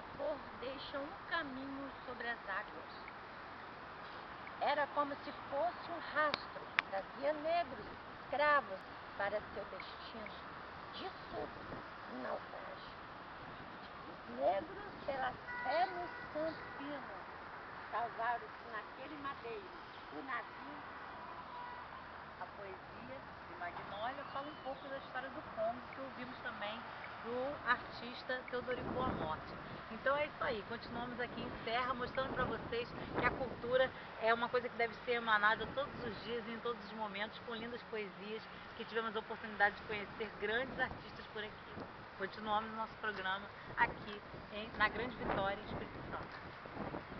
vapor deixa um caminho sobre as águas. Era como se fosse um rastro, trazia negros, escravos, para seu destino, de súbito, um naufrágio. Os negros, pela fé no santo pino, salvaram-se naquele madeiro, o navio. A poesia de Magnólia fala um pouco da história do Congo, que ouvimos também do artista Teodorico Amorte. Então é isso aí, continuamos aqui em Serra, mostrando para vocês que a cultura é uma coisa que deve ser emanada todos os dias e em todos os momentos, com lindas poesias, que tivemos a oportunidade de conhecer grandes artistas por aqui. Continuamos nosso programa aqui na Grande Vitória, Espírito Santo.